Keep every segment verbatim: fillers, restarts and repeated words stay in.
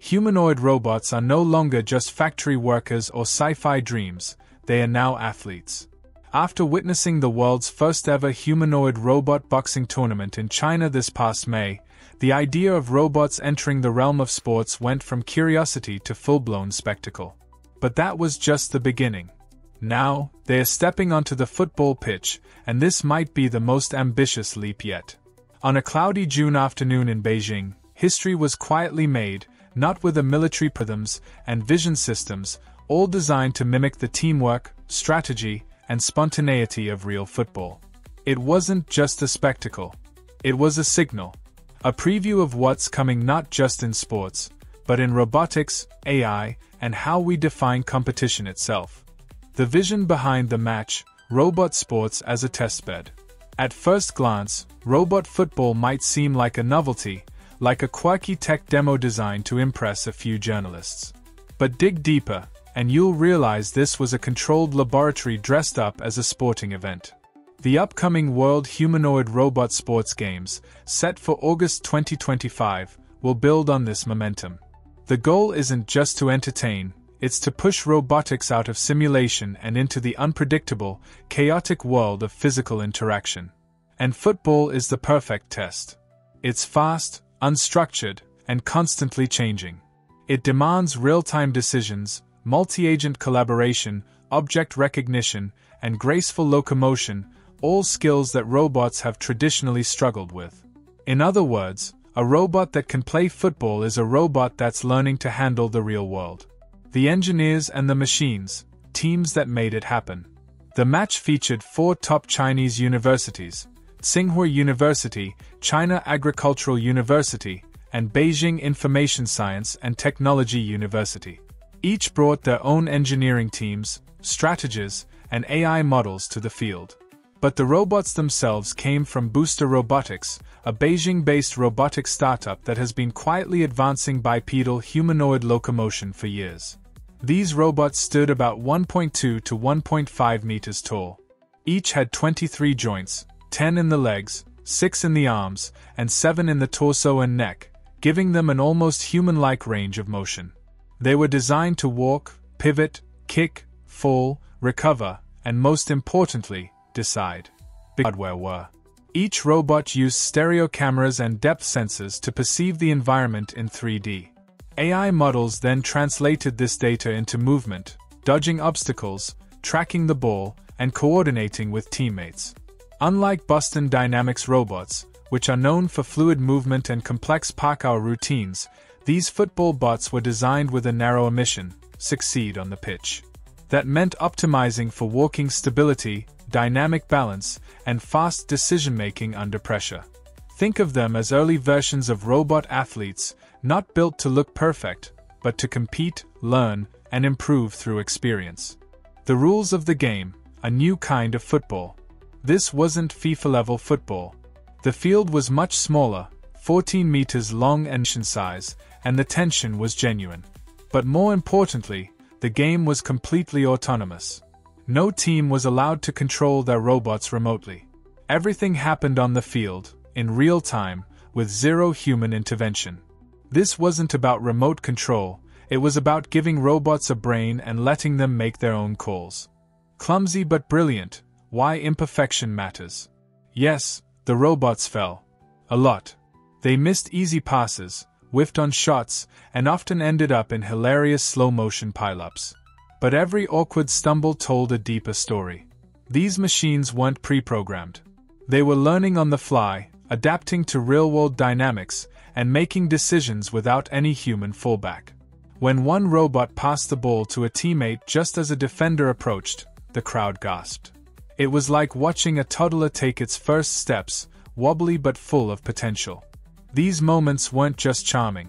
Humanoid robots are no longer just factory workers or sci-fi dreams, they are now athletes. After witnessing the world's first-ever humanoid robot boxing tournament in China this past May, the idea of robots entering the realm of sports went from curiosity to full-blown spectacle. But that was just the beginning. Now, they are stepping onto the football pitch, and this might be the most ambitious leap yet. On a cloudy June afternoon in Beijing, history was quietly made, not with a military prisms and vision systems, all designed to mimic the teamwork, strategy, and spontaneity of real football. It wasn't just a spectacle. It was a signal. A preview of what's coming not just in sports, but in robotics, A I, and how we define competition itself. The vision behind the match, robot sports as a testbed. At first glance, robot football might seem like a novelty, like a quirky tech demo designed to impress a few journalists. But dig deeper, and you'll realize this was a controlled laboratory dressed up as a sporting event. The upcoming World Humanoid Robot Sports Games, set for August twenty twenty-five, will build on this momentum. The goal isn't just to entertain, it's to push robotics out of simulation and into the unpredictable, chaotic world of physical interaction. And football is the perfect test. It's fast, unstructured, and constantly changing. It demands real-time decisions, multi-agent collaboration, object recognition, and graceful locomotion, all skills that robots have traditionally struggled with. In other words, a robot that can play football is a robot that's learning to handle the real world. The engineers and the machines, teams that made it happen. The match featured four top Chinese universities: Tsinghua University, China Agricultural University, and Beijing Information Science and Technology University. Each brought their own engineering teams, strategies, and A I models to the field. But the robots themselves came from Booster Robotics, a Beijing-based robotic startup that has been quietly advancing bipedal humanoid locomotion for years. These robots stood about one point two to one point five meters tall. Each had twenty-three joints, ten in the legs, six in the arms, and seven in the torso and neck, giving them an almost human-like range of motion. They were designed to walk, pivot, kick, fall, recover, and most importantly, decide. Big hardware were. Each robot used stereo cameras and depth sensors to perceive the environment in three D. A I models then translated this data into movement, dodging obstacles, tracking the ball, and coordinating with teammates. Unlike Boston Dynamics robots, which are known for fluid movement and complex parkour routines, these football bots were designed with a narrower mission: succeed on the pitch. That meant optimizing for walking stability, dynamic balance, and fast decision-making under pressure. Think of them as early versions of robot athletes, not built to look perfect, but to compete, learn, and improve through experience. The rules of the game, a new kind of football. This wasn't FIFA-level football. The field was much smaller, fourteen meters long and size, and the tension was genuine. But more importantly, the game was completely autonomous. No team was allowed to control their robots remotely. Everything happened on the field, in real time, with zero human intervention. This wasn't about remote control, it was about giving robots a brain and letting them make their own calls. Clumsy but brilliant, why imperfection matters. Yes, the robots fell. A lot. They missed easy passes, whiffed on shots, and often ended up in hilarious slow-motion pileups. But every awkward stumble told a deeper story. These machines weren't pre-programmed. They were learning on the fly, adapting to real-world dynamics, and making decisions without any human fallback. When one robot passed the ball to a teammate just as a defender approached, the crowd gasped. It was like watching a toddler take its first steps, wobbly but full of potential. These moments weren't just charming.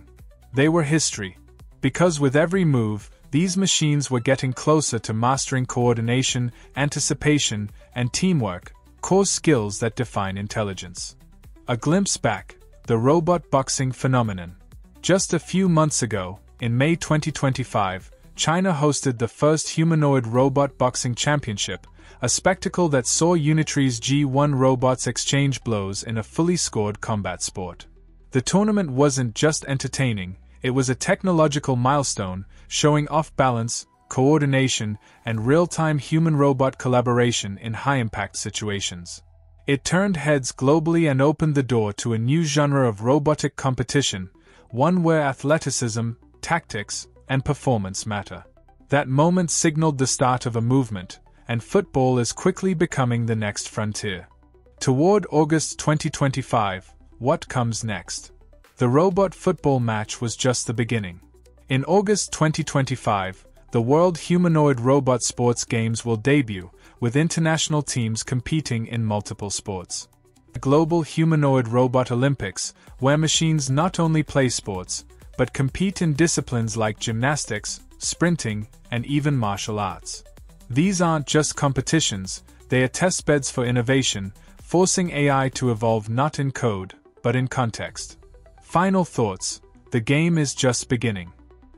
They were history. Because with every move, these machines were getting closer to mastering coordination, anticipation, and teamwork, core skills that define intelligence. A glimpse back, the robot boxing phenomenon. Just a few months ago, in May twenty twenty-five, China hosted the first humanoid robot boxing championship, a spectacle that saw Unity's G one robots exchange blows in a fully scored combat sport. The tournament wasn't just entertaining, It was a technological milestone, showing off-balance, coordination, and real-time human-robot collaboration in high-impact situations. It turned heads globally and opened the door to a new genre of robotic competition, one where athleticism, tactics, and performance matter. That moment signaled the start of a movement, and football is quickly becoming the next frontier. Toward August twenty twenty-five, what comes next? The robot football match was just the beginning. In August twenty twenty-five, the World Humanoid Robot Sports Games will debut, with international teams competing in multiple sports. The Global Humanoid Robot Olympics, where machines not only play sports, but compete in disciplines like gymnastics, sprinting, and even martial arts. These aren't just competitions, they are testbeds for innovation, forcing A I to evolve not in code, but in context. Final thoughts: the game is just beginning.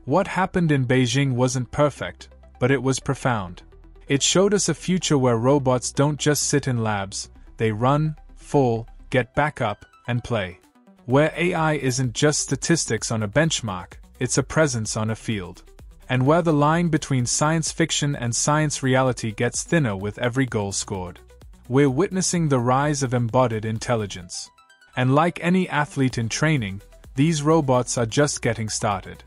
What happened in Beijing wasn't perfect, but it was profound. It showed us a future where robots don't just sit in labs, they run, fall, get back up, and play. Where A I isn't just statistics on a benchmark, it's a presence on a field. And where the line between science fiction and science reality gets thinner with every goal scored. We're witnessing the rise of embodied intelligence. And like any athlete in training, these robots are just getting started.